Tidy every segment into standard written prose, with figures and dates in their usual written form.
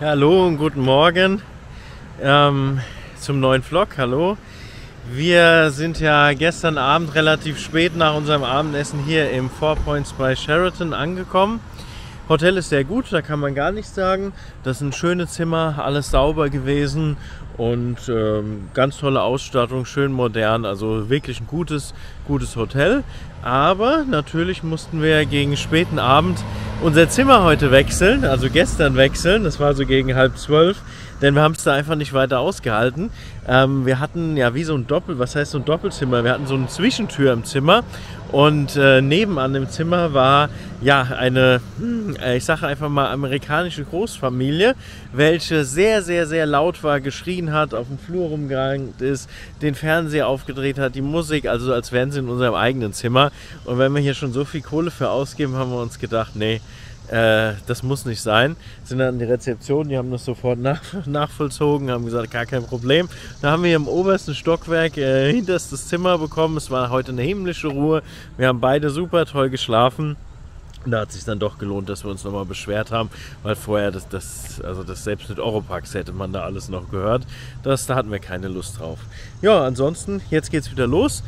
Hallo und guten Morgen zum neuen Vlog. Hallo. Wir sind ja gestern Abend relativ spät nach unserem Abendessen hier im Four Points by Sheraton angekommen. Hotel ist sehr gut, da kann man gar nichts sagen. Das sind schöne Zimmer, alles sauber gewesen und ganz tolle Ausstattung, schön modern, also wirklich ein gutes Hotel. Aber natürlich mussten wir gegen späten Abend unser Zimmer heute wechseln, also gestern wechseln, das war so gegen 11:30, denn wir haben es da einfach nicht weiter ausgehalten. Wir hatten ja wie so ein Doppelzimmer, wir hatten so eine Zwischentür im Zimmer und nebenan im Zimmer war ja eine, ich sage einfach mal, amerikanische Großfamilie, welche sehr laut war, geschrien hat, auf dem Flur rumgerannt ist, den Fernseher aufgedreht hat, die Musik, also als wären sie in unserem eigenen Zimmer. Und wenn wir hier schon so viel Kohle für ausgeben, haben wir uns gedacht, nee, das muss nicht sein. Sind dann an die Rezeption, die haben das sofort nachvollzogen, haben gesagt, gar kein Problem. Da haben wir im obersten Stockwerk hinterstes Zimmer bekommen. Es war heute eine himmlische Ruhe. Wir haben beide super toll geschlafen. Da hat es sich dann doch gelohnt, dass wir uns nochmal beschwert haben, weil vorher, also selbst mit Europax hätte man da alles noch gehört. Da hatten wir keine Lust drauf. Ja, ansonsten, jetzt geht's wieder los.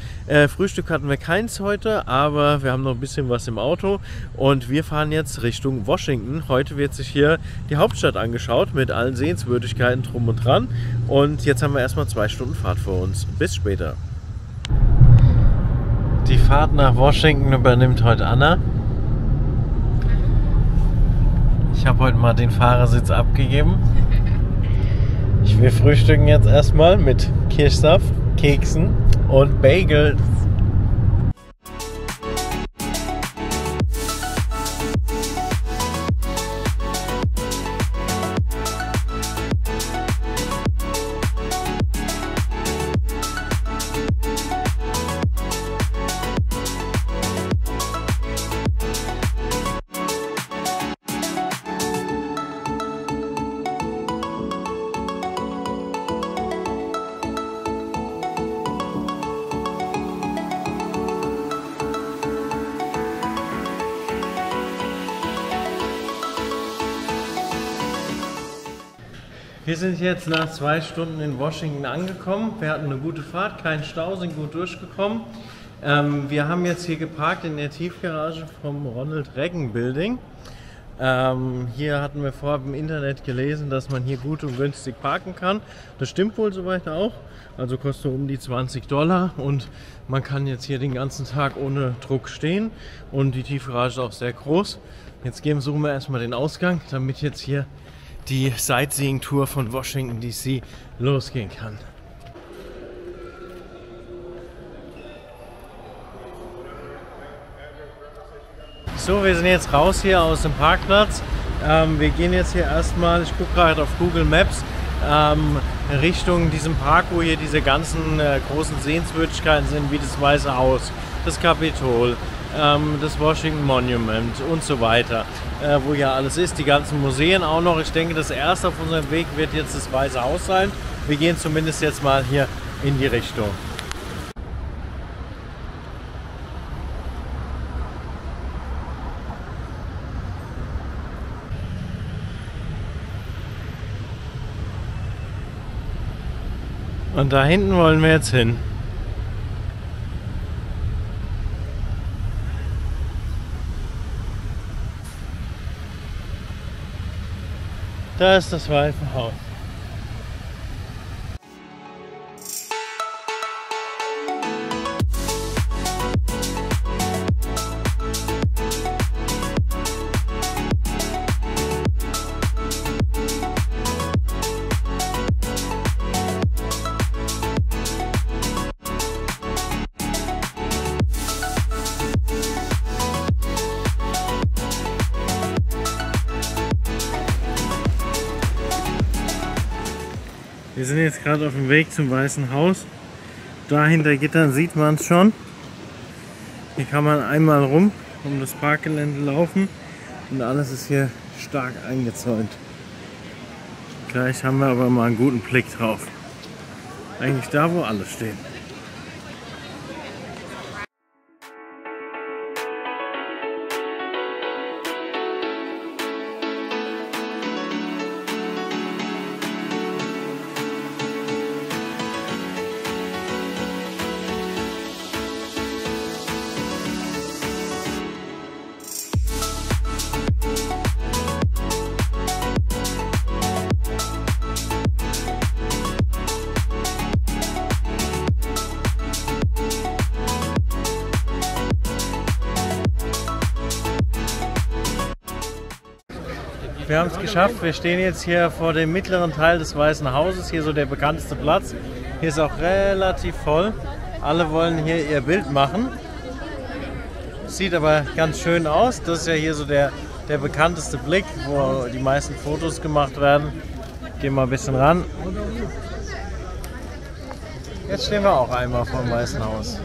Frühstück hatten wir keins heute, aber wir haben noch ein bisschen was im Auto und wir fahren jetzt Richtung Washington. Heute wird sich hier die Hauptstadt angeschaut mit allen Sehenswürdigkeiten drum und dran. Und jetzt haben wir erstmal 2 Stunden Fahrt vor uns. Bis später. Die Fahrt nach Washington übernimmt heute Anna. Ich habe heute mal den Fahrersitz abgegeben. Wir frühstücken jetzt erstmal mit Kirschsaft, Keksen und Bagels. Wir sind jetzt nach 2 Stunden in Washington angekommen. Wir hatten eine gute Fahrt, keinen Stau, sind gut durchgekommen. Wir haben jetzt hier geparkt in der Tiefgarage vom Ronald Reagan Building. Hier hatten wir vorab im Internet gelesen, dass man hier gut und günstig parken kann. Das stimmt wohl soweit auch. Also kostet um die $20 und man kann jetzt hier den ganzen Tag ohne Druck stehen. Und die Tiefgarage ist auch sehr groß. Jetzt suchen wir erstmal den Ausgang, damit jetzt hier die Sightseeing-Tour von Washington D.C. losgehen kann. So, wir sind jetzt raus hier aus dem Parkplatz. Wir gehen jetzt hier erstmal, ich gucke gerade auf Google Maps, Richtung diesem Park, wo hier diese ganzen großen Sehenswürdigkeiten sind, wie das Weiße Haus, das Kapitol, das Washington Monument und so weiter, wo ja alles ist, die ganzen Museen auch noch. Ich denke, das erste auf unserem Weg wird jetzt das Weiße Haus sein. Wir gehen zumindest jetzt mal hier in die Richtung. Und da hinten wollen wir jetzt hin. Da ist das Weiße Haus. Wir sind jetzt gerade auf dem Weg zum Weißen Haus. Da hinter Gittern sieht man es schon. Hier kann man einmal rum um das Parkgelände laufen und alles ist hier stark eingezäunt. Gleich haben wir aber mal einen guten Blick drauf. Eigentlich da, wo alle stehen. Wir haben es geschafft. Wir stehen jetzt hier vor dem mittleren Teil des Weißen Hauses, hier so der bekannteste Platz. Hier ist auch relativ voll. Alle wollen hier ihr Bild machen. Sieht aber ganz schön aus. Das ist ja hier so der bekannteste Blick, wo die meisten Fotos gemacht werden. Gehen wir ein bisschen ran. Jetzt stehen wir auch einmal vor dem Weißen Haus.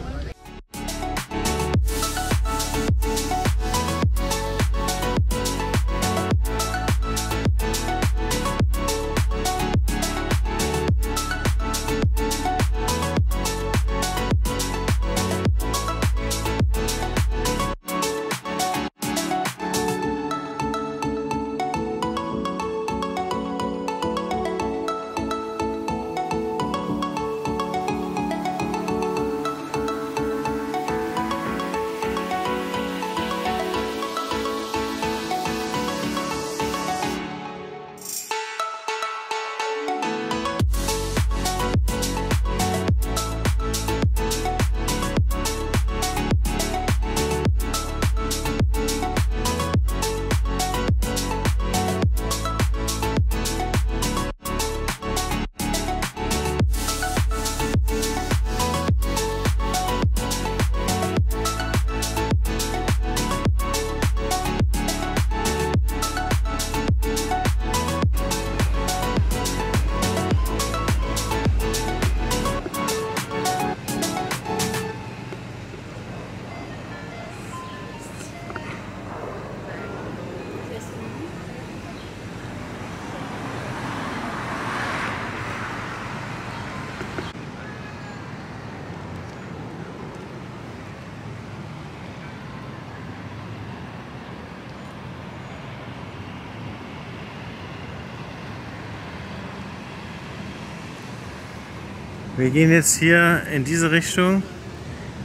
Wir gehen jetzt hier in diese Richtung,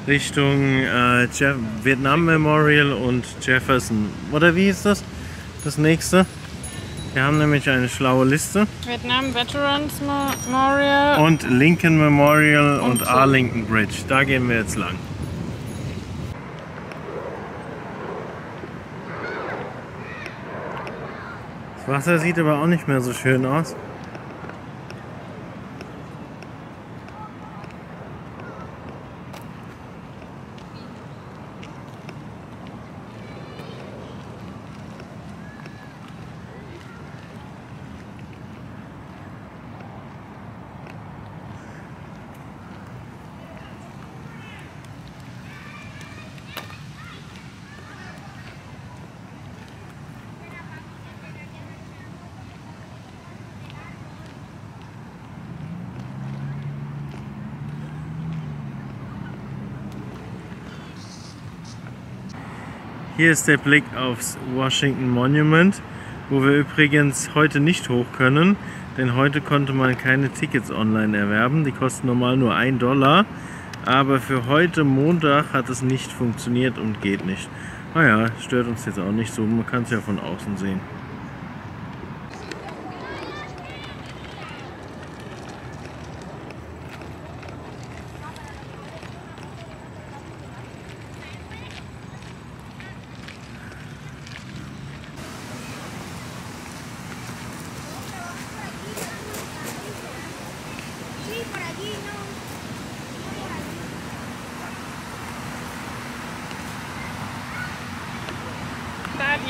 Vietnam Memorial und Jefferson. Oder wie ist das? Das nächste. Wir haben nämlich eine schlaue Liste. Vietnam Veterans Memorial. Und Lincoln Memorial und Arlington Bridge. Da gehen wir jetzt lang. Das Wasser sieht aber auch nicht mehr so schön aus. Hier ist der Blick aufs Washington Monument, wo wir übrigens heute nicht hoch können, denn heute konnte man keine Tickets online erwerben. Die kosten normal nur $1, aber für heute Montag hat es nicht funktioniert und geht nicht. Naja, stört uns jetzt auch nicht so, man kann es ja von außen sehen.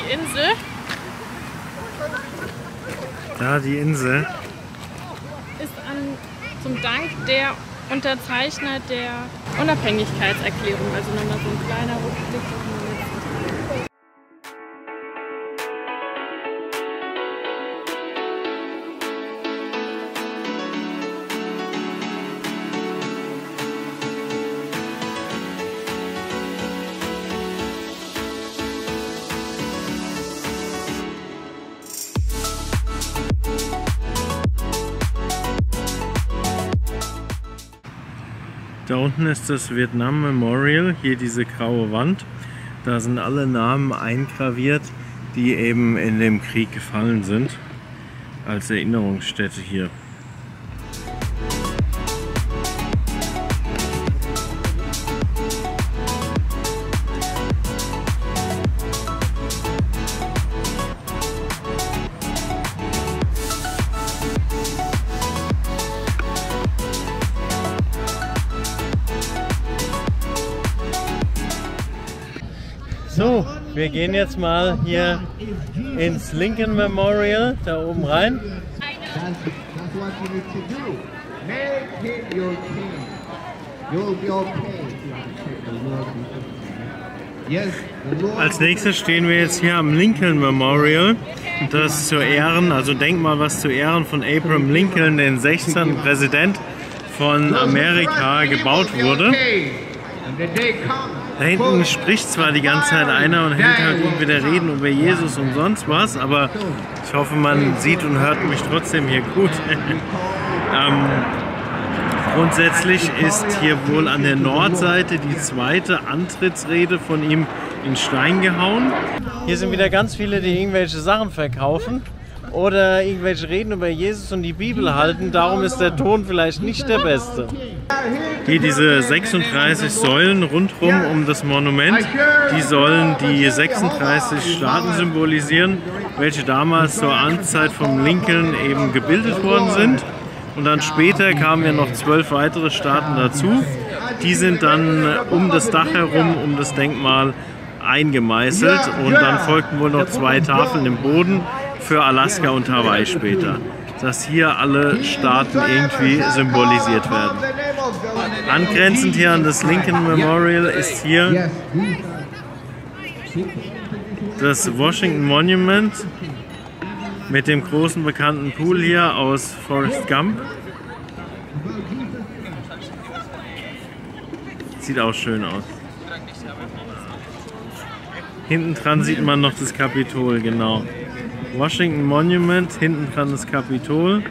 Die Insel. Da die Insel ist zum Dank der Unterzeichner der Unabhängigkeitserklärung, also nochmal so ein kleiner Rückblick. Da unten ist das Vietnam Memorial, hier diese graue Wand. Da sind alle Namen eingraviert, die eben in dem Krieg gefallen sind, als Erinnerungsstätte hier. So, wir gehen jetzt mal hier ins Lincoln Memorial, da oben rein. Als nächstes stehen wir jetzt hier am Lincoln Memorial. Das zu Ehren, also Denkmal, was zu Ehren von Abraham Lincoln, den 16. Präsident von Amerika, gebaut wurde. Da hinten spricht zwar die ganze Zeit einer und hält halt wieder Reden über Jesus und sonst was, aber ich hoffe, man sieht und hört mich trotzdem hier gut. Grundsätzlich ist hier wohl an der Nordseite die zweite Antrittsrede von ihm in Stein gehauen. Hier sind wieder ganz viele, die irgendwelche Sachen verkaufen oder irgendwelche Reden über Jesus und die Bibel halten. Darum ist der Ton vielleicht nicht der beste. Hier diese 36 Säulen rundherum um das Monument, die sollen die 36 Staaten symbolisieren, welche damals zur Amtszeit von Lincoln eben gebildet worden sind. Und dann später kamen ja noch 12 weitere Staaten dazu. Die sind dann um das Dach herum, um das Denkmal eingemeißelt. Und dann folgten wohl noch 2 Tafeln im Boden für Alaska und Hawaii später. Dass hier alle Staaten irgendwie symbolisiert werden. Angrenzend hier an das Lincoln Memorial ist hier das Washington Monument. Mit dem großen bekannten Pool hier aus Forrest Gump. Sieht auch schön aus. Hinten dran sieht man noch das Kapitol, genau. Washington Monument, hinten dran das Kapitol.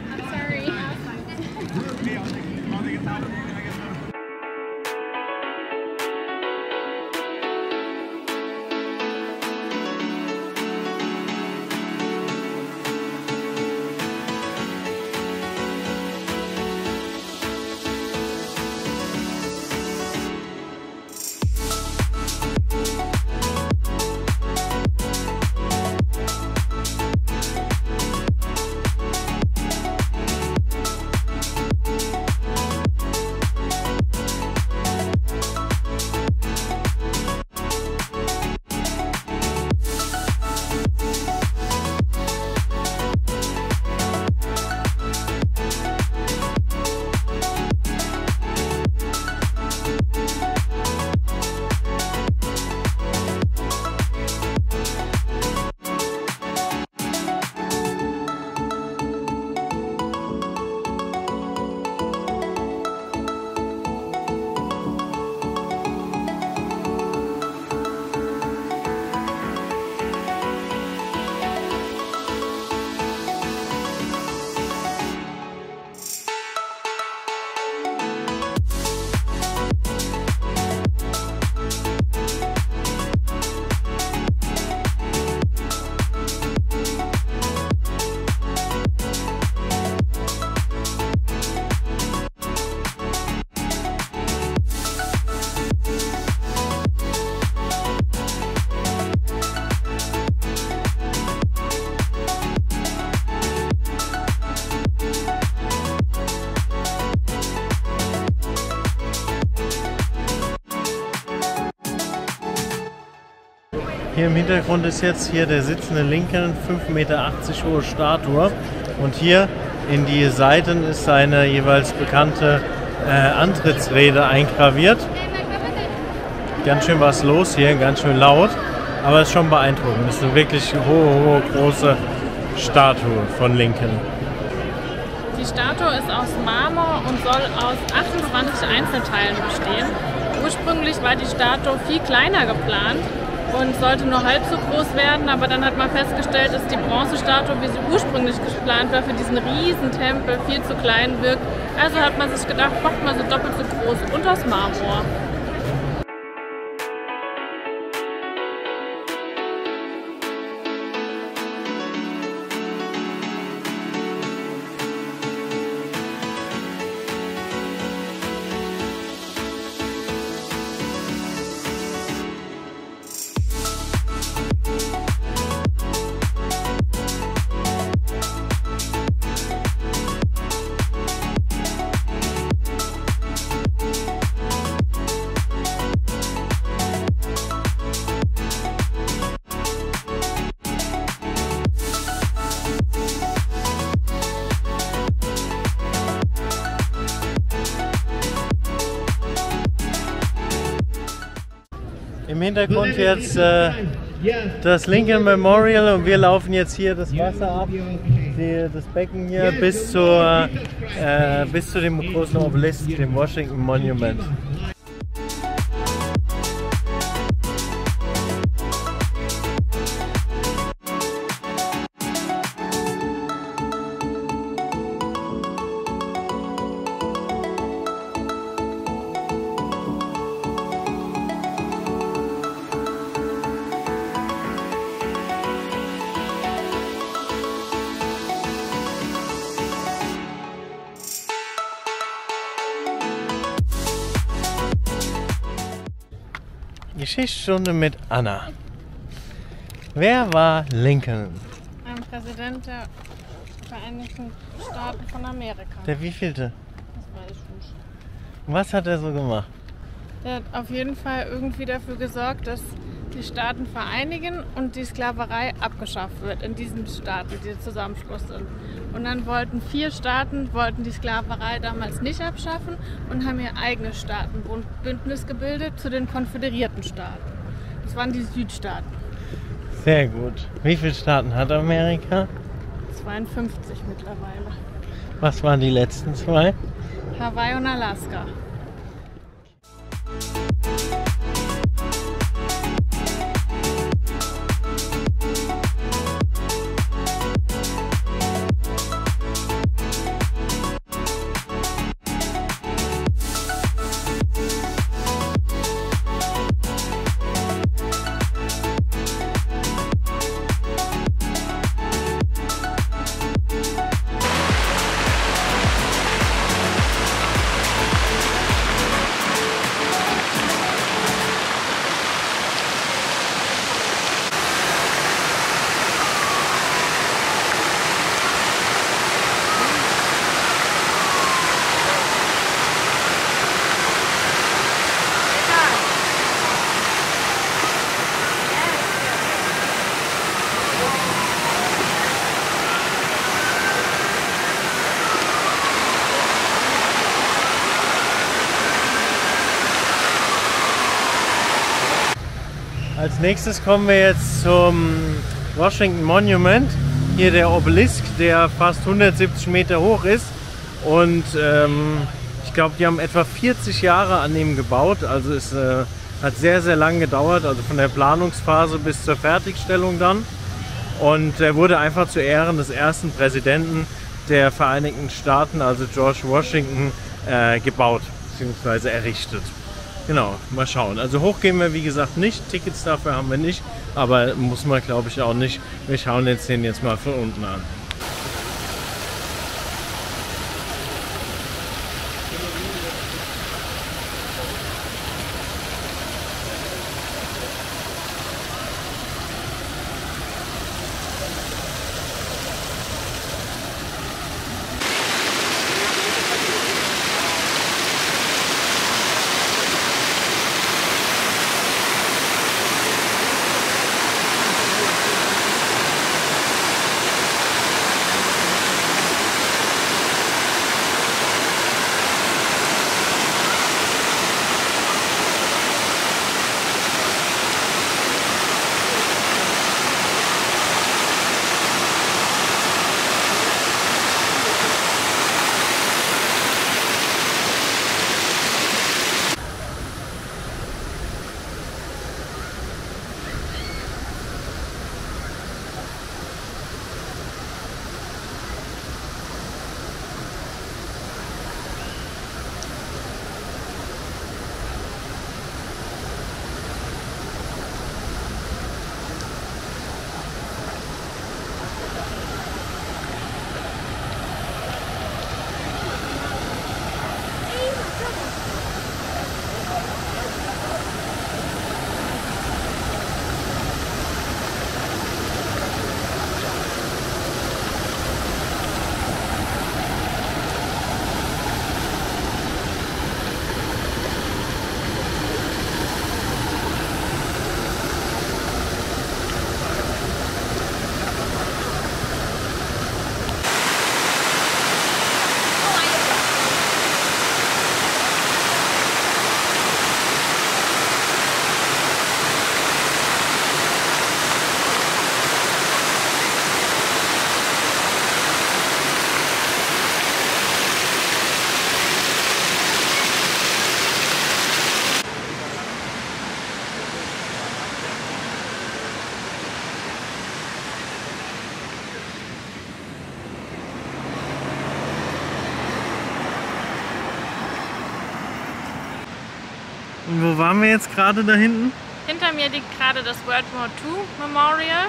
Hier im Hintergrund ist jetzt hier der sitzende Lincoln, 5,80 Meter hohe Statue, und hier in die Seiten ist seine jeweils bekannte Antrittsrede eingraviert. Ganz schön was los hier, ganz schön laut, aber ist schon beeindruckend. Das ist eine wirklich hohe, große Statue von Lincoln. Die Statue ist aus Marmor und soll aus 28 Einzelteilen bestehen. Ursprünglich war die Statue viel kleiner geplant und sollte nur halb so groß werden, aber dann hat man festgestellt, dass die Bronzestatue, wie sie ursprünglich geplant war, für diesen riesen Tempel viel zu klein wirkt. Also hat man sich gedacht, macht man so doppelt so groß und aus Marmor. Im Hintergrund jetzt das Lincoln Memorial und wir laufen jetzt hier das Wasser ab, das Becken hier bis zu dem großen Obelisk, dem Washington Monument. Geschichtsstunde mit Anna. Wer war Lincoln? Ein Präsident der Vereinigten Staaten von Amerika. Der wievielte? Das weiß ich nicht. Was hat er so gemacht? Der hat auf jeden Fall irgendwie dafür gesorgt, dass die Staaten vereinigen und die Sklaverei abgeschafft wird in diesen Staaten, die Zusammenschluss sind. Und dann wollten 4 Staaten die Sklaverei damals nicht abschaffen und haben ihr eigenes Staatenbündnis gebildet zu den konföderierten Staaten. Das waren die Südstaaten. Sehr gut. Wie viele Staaten hat Amerika? 52 mittlerweile. Was waren die letzten 2? Hawaii und Alaska. Als nächstes kommen wir jetzt zum Washington Monument. Hier der Obelisk, der fast 170 Meter hoch ist. Und ich glaube, die haben etwa 40 Jahre an ihm gebaut. Also es hat sehr, sehr lang gedauert. Also von der Planungsphase bis zur Fertigstellung dann. Und er wurde einfach zu Ehren des ersten Präsidenten der Vereinigten Staaten, also George Washington, gebaut bzw. errichtet. Genau, mal schauen. Also hoch gehen wir wie gesagt nicht, Tickets dafür haben wir nicht, aber muss man glaube ich auch nicht. Wir schauen jetzt den jetzt mal von unten an. Und wo waren wir jetzt gerade da hinten? Hinter mir liegt gerade das World War II Memorial.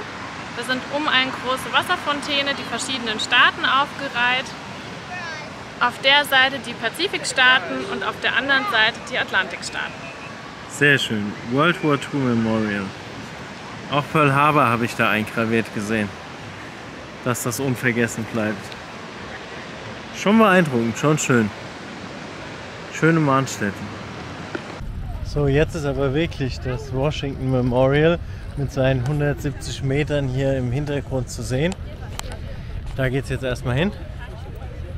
Wir sind um eine große Wasserfontäne, die verschiedenen Staaten aufgereiht. Auf der Seite die Pazifikstaaten und auf der anderen Seite die Atlantikstaaten. Sehr schön. World War II Memorial. Auch Pearl Harbor habe ich da eingraviert gesehen, dass das unvergessen bleibt. Schon beeindruckend, schon schön. Schöne Mahnstätten. So, jetzt ist aber wirklich das Washington Memorial mit seinen 170 Metern hier im Hintergrund zu sehen. Da geht es jetzt erstmal hin.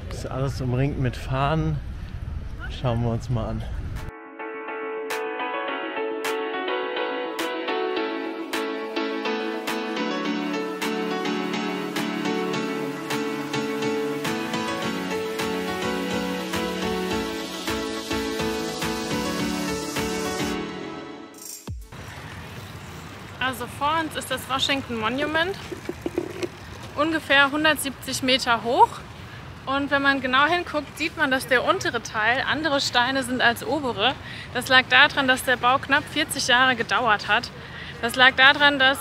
Das ist alles umringt mit Fahnen. Schauen wir uns mal an. Also vor uns ist das Washington Monument, ungefähr 170 Meter hoch, und wenn man genau hinguckt, sieht man, dass der untere Teil andere Steine sind als obere. Das lag daran, dass der Bau knapp 40 Jahre gedauert hat. Das lag daran, dass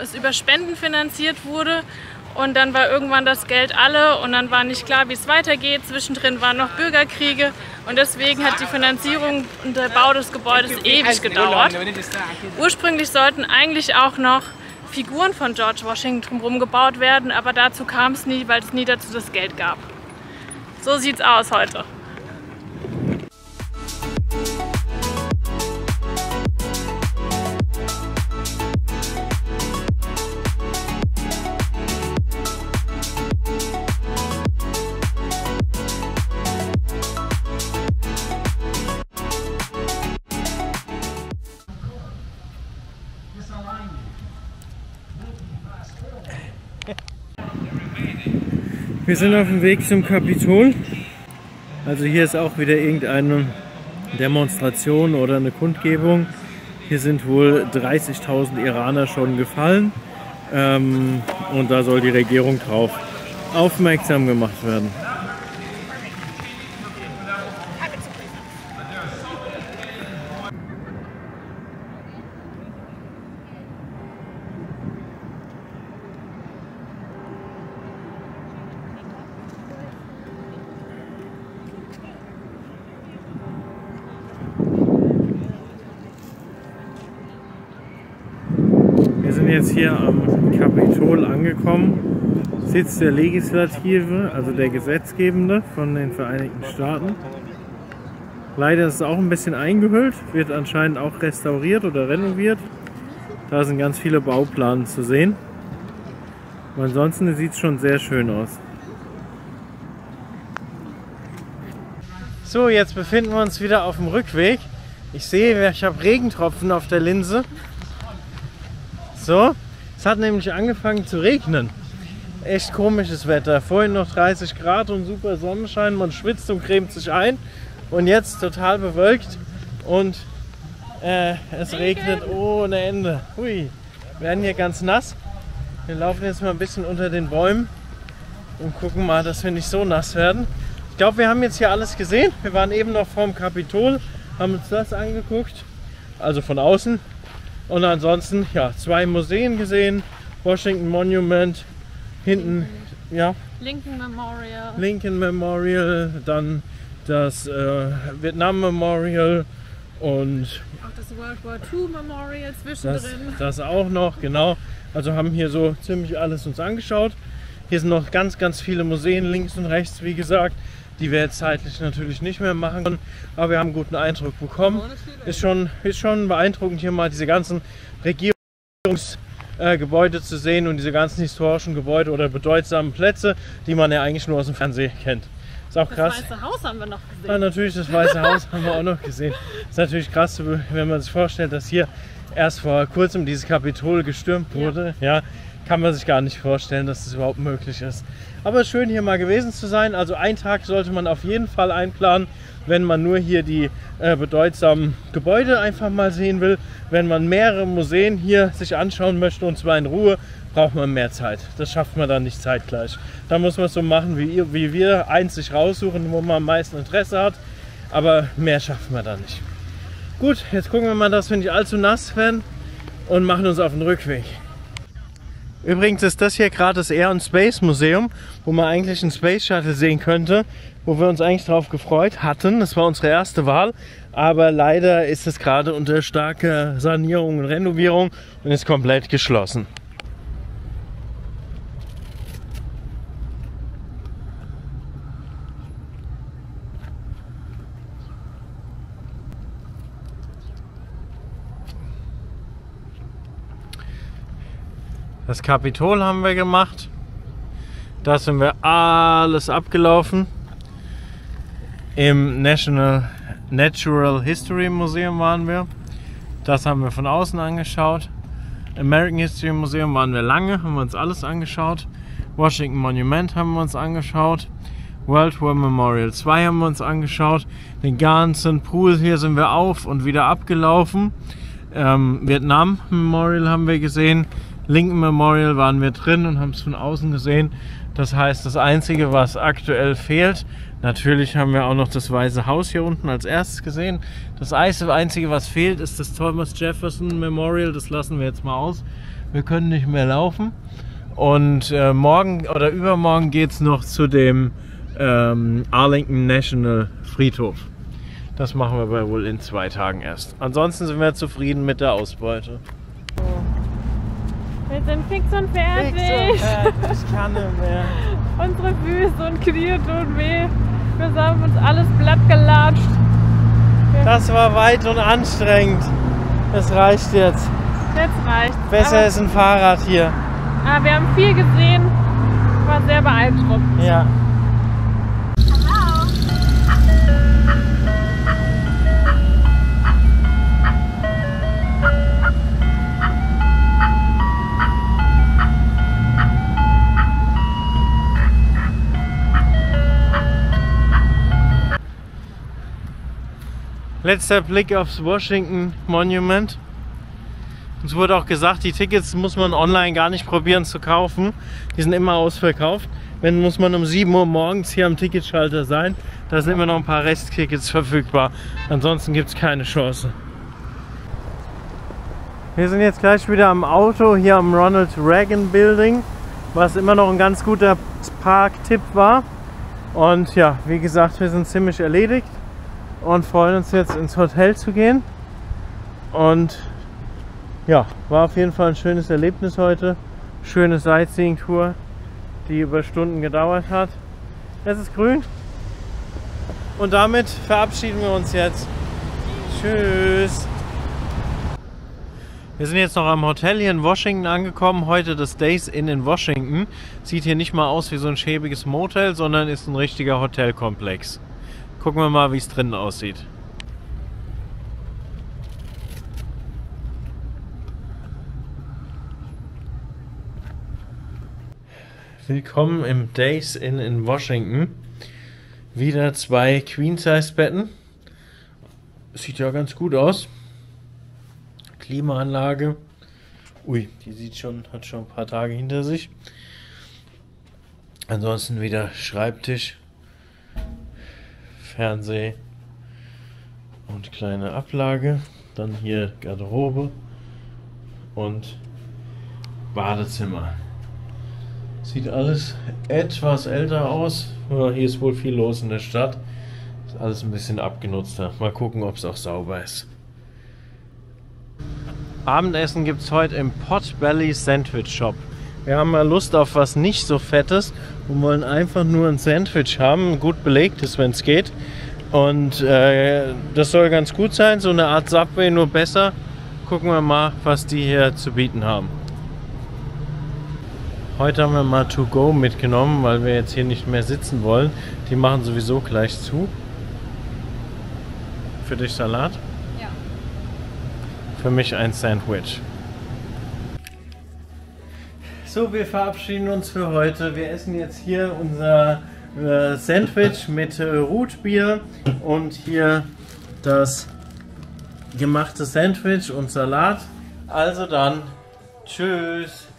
es über Spenden finanziert wurde und dann war irgendwann das Geld alle und dann war nicht klar, wie es weitergeht. Zwischendrin waren noch Bürgerkriege. Und deswegen hat die Finanzierung und der Bau des Gebäudes ewig gedauert. Ursprünglich sollten eigentlich auch noch Figuren von George Washington drumherum gebaut werden, aber dazu kam es nie, weil es nie dazu das Geld gab. So sieht's aus heute. Wir sind auf dem Weg zum Kapitol. Also hier ist auch wieder irgendeine Demonstration oder eine Kundgebung. Hier sind wohl 30.000 Iraner schon gefallen und da soll die Regierung drauf aufmerksam gemacht werden. Jetzt hier am Kapitol angekommen, Sitz der Legislative, also der Gesetzgebende von den Vereinigten Staaten. Leider ist es auch ein bisschen eingehüllt, wird anscheinend auch restauriert oder renoviert. Da sind ganz viele Bauplanen zu sehen. Aber ansonsten sieht es schon sehr schön aus. So, jetzt befinden wir uns wieder auf dem Rückweg. Ich sehe, ich habe Regentropfen auf der Linse. So, es hat nämlich angefangen zu regnen. Echt komisches Wetter. Vorhin noch 30 Grad und super Sonnenschein, man schwitzt und cremt sich ein. Und jetzt total bewölkt und es regnet ohne Ende. Hui, wir werden hier ganz nass. Wir laufen jetzt mal ein bisschen unter den Bäumen und gucken mal, dass wir nicht so nass werden. Ich glaube, wir haben jetzt hier alles gesehen. Wir waren eben noch vorm Kapitol, haben uns das angeguckt, also von außen. Und ansonsten, ja, 2 Museen gesehen, Washington Monument, hinten, ja, Lincoln Memorial, dann das Vietnam Memorial und auch das World War II Memorial zwischendrin. Das auch noch, genau. Also haben hier so ziemlich alles uns angeschaut. Hier sind noch ganz, ganz viele Museen links und rechts, wie gesagt, die wir jetzt zeitlich natürlich nicht mehr machen können, aber wir haben einen guten Eindruck bekommen. Ist schon beeindruckend, hier mal diese ganzen Regierungsgebäude zu sehen und diese ganzen historischen Gebäude oder bedeutsamen Plätze, die man ja eigentlich nur aus dem Fernsehen kennt. Ist auch krass. Das Weiße Haus haben wir noch gesehen. Ja, natürlich, das Weiße Haus haben wir auch noch gesehen. Ist natürlich krass, wenn man sich vorstellt, dass hier erst vor kurzem dieses Kapitol gestürmt wurde. Ja. Kann man sich gar nicht vorstellen, dass das überhaupt möglich ist. Aber schön, hier mal gewesen zu sein. Also einen Tag sollte man auf jeden Fall einplanen, wenn man nur hier die bedeutsamen Gebäude einfach mal sehen will. Wenn man mehrere Museen hier sich anschauen möchte, und zwar in Ruhe, braucht man mehr Zeit. Das schafft man dann nicht zeitgleich. Da muss man es so machen, wie wir, eins sich raussuchen, wo man am meisten Interesse hat. Aber mehr schafft man da nicht. Gut, jetzt gucken wir mal, dass wir nicht allzu nass werden und machen uns auf den Rückweg. Übrigens ist das hier gerade das Air and Space Museum, wo man eigentlich einen Space Shuttle sehen könnte, wo wir uns eigentlich drauf gefreut hatten. Das war unsere erste Wahl, aber leider ist es gerade unter starker Sanierung und Renovierung und ist komplett geschlossen. Das Kapitol haben wir gemacht, da sind wir alles abgelaufen. Im National Natural History Museum waren wir, das haben wir von außen angeschaut. American History Museum waren wir lange, haben wir uns alles angeschaut. Washington Monument haben wir uns angeschaut, World War Memorial 2 haben wir uns angeschaut. Den ganzen Pool hier sind wir auf und wieder abgelaufen. Vietnam Memorial haben wir gesehen. Lincoln Memorial waren wir drin und haben es von außen gesehen. Das heißt, das Einzige, was aktuell fehlt, natürlich haben wir auch noch das Weiße Haus hier unten als erstes gesehen. Das Einzige, was fehlt, ist das Thomas Jefferson Memorial. Das lassen wir jetzt mal aus. Wir können nicht mehr laufen. Und morgen oder übermorgen geht es noch zu dem Arlington National Friedhof. Das machen wir aber wohl in 2 Tagen erst. Ansonsten sind wir zufrieden mit der Ausbeute. Wir sind fix und fertig. Fix und fertig. Ich kann nicht mehr. Unsere Füße und Knie tun weh. Wir haben uns alles plattgelatscht. Das war weit und anstrengend. Es reicht jetzt. Jetzt reicht's. Besser aber ist ein Fahrrad hier. Aber wir haben viel gesehen. War sehr beeindruckend. Ja. Letzter Blick aufs Washington Monument. Uns wurde auch gesagt, die Tickets muss man online gar nicht probieren zu kaufen. Die sind immer ausverkauft. Wenn, muss man um 7 Uhr morgens hier am Ticketschalter sein. Da sind immer noch ein paar Resttickets verfügbar. Ansonsten gibt es keine Chance. Wir sind jetzt gleich wieder am Auto, hier am Ronald Reagan Building, was immer noch ein ganz guter Parktipp war. Und ja, wie gesagt, wir sind ziemlich erledigt und freuen uns jetzt ins Hotel zu gehen. Und ja, war auf jeden Fall ein schönes Erlebnis heute. Schöne Sightseeing-Tour, die über Stunden gedauert hat. Es ist grün und damit verabschieden wir uns jetzt. Tschüss! Wir sind jetzt noch am Hotel hier in Washington angekommen. Heute das Days Inn in Washington. Sieht hier nicht mal aus wie so ein schäbiges Motel, sondern ist ein richtiger Hotelkomplex. Gucken wir mal, wie es drinnen aussieht. Willkommen im Days Inn in Washington. Wieder 2 Queen-Size-Betten. Sieht ja ganz gut aus. Klimaanlage. Ui, die hat schon ein paar Tage hinter sich. Ansonsten wieder Schreibtisch, Fernseh und kleine Ablage, dann hier Garderobe und Badezimmer. Sieht alles etwas älter aus, ja, hier ist wohl viel los in der Stadt, ist alles ein bisschen abgenutzter. Mal gucken, ob es auch sauber ist. Abendessen gibt es heute im Potbelly Sandwich Shop. Wir haben mal Lust auf was nicht so Fettes und wollen einfach nur ein Sandwich haben, gut belegtes, wenn es geht. Und das soll ganz gut sein, so eine Art Subway, nur besser. Gucken wir mal, was die hier zu bieten haben. Heute haben wir mal To Go mitgenommen, weil wir jetzt hier nicht mehr sitzen wollen. Die machen sowieso gleich zu. Für dich Salat? Ja. Für mich ein Sandwich. So, wir verabschieden uns für heute. Wir essen jetzt hier unser Sandwich mit Rootbier und hier das gemachte Sandwich und Salat. Also dann, tschüss!